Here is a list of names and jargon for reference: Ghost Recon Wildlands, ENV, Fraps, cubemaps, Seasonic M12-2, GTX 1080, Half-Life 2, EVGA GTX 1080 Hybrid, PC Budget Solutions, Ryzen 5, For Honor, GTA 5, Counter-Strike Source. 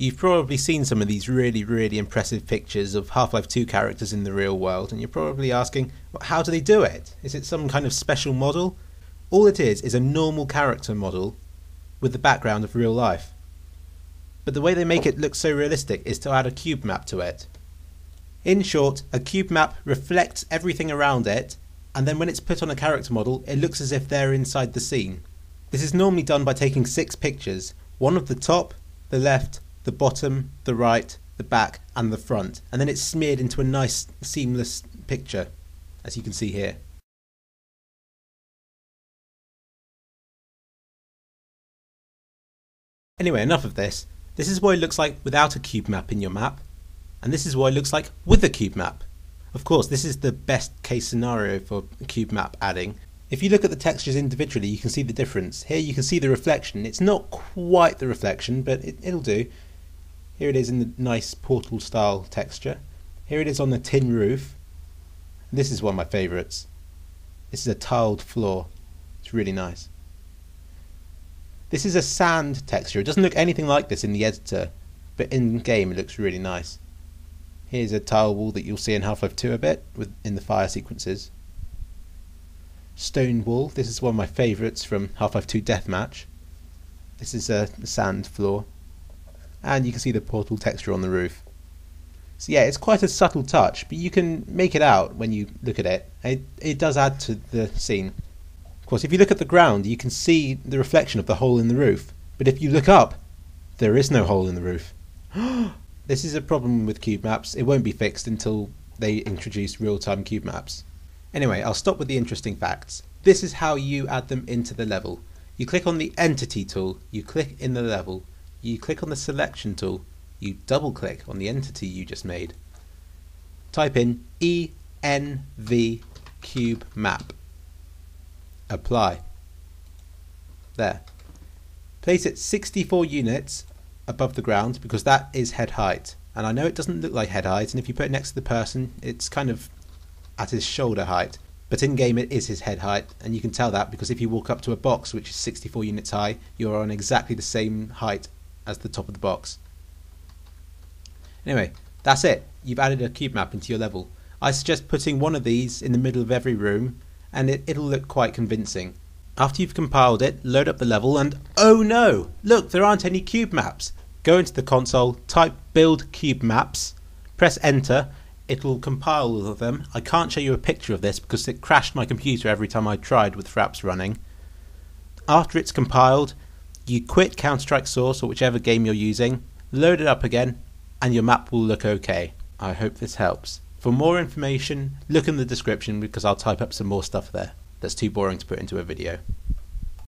You've probably seen some of these really, really impressive pictures of Half-Life 2 characters in the real world, and you're probably asking, well, how do they do it? Is it some kind of special model? All it is a normal character model with the background of real life. But the way they make it look so realistic is to add a cube map to it. In short, a cube map reflects everything around it, and then when it's put on a character model, it looks as if they're inside the scene. This is normally done by taking 6 pictures, one of the top, the left, the bottom, the right, the back and the front, and then it's smeared into a nice seamless picture, as you can see here. Anyway, enough of this. This is what it looks like without a cube map in your map, and this is what it looks like with a cube map. Of course, this is the best case scenario for cube map adding. If you look at the textures individually, you can see the difference. Here you can see the reflection. It's not quite the reflection, but it'll do. Here it is in the nice portal style texture. Here it is on the tin roof. This is one of my favourites. This is a tiled floor. It's really nice. This is a sand texture. It doesn't look anything like this in the editor, but in game it looks really nice. Here's a tile wall that you'll see in Half-Life 2 a bit, in the fire sequences. Stone wall. This is one of my favourites from Half-Life 2 Deathmatch. This is a sand floor. And you can see the portal texture on the roof. So yeah, it's quite a subtle touch, but you can make it out when you look at it. It does add to the scene. Of course, if you look at the ground, you can see the reflection of the hole in the roof. But if you look up, there is no hole in the roof. This is a problem with cube maps. It won't be fixed until they introduce real-time cube maps. Anyway, I'll stop with the interesting facts. This is how you add them into the level. You click on the Entity tool, you click in the level, you click on the Selection tool, you double-click on the entity you just made. Type in ENV cube map. Apply. There. Place it 64 units above the ground because that is head height. And I know it doesn't look like head height, and if you put it next to the person, it's kind of at his shoulder height, but in game it is his head height, and you can tell that because if you walk up to a box which is 64 units high, you are on exactly the same height as the top of the box. Anyway, that's it. You've added a cube map into your level. I suggest putting one of these in the middle of every room, and it'll look quite convincing. After you've compiled it, load up the level and oh no! Look, there aren't any cube maps! Go into the console, type build cube maps, press enter. It'll compile all of them. I can't show you a picture of this because it crashed my computer every time I tried with Fraps running. After it's compiled, you quit Counter-Strike Source or whichever game you're using, load it up again, and your map will look okay. I hope this helps. For more information, look in the description because I'll type up some more stuff there that's too boring to put into a video.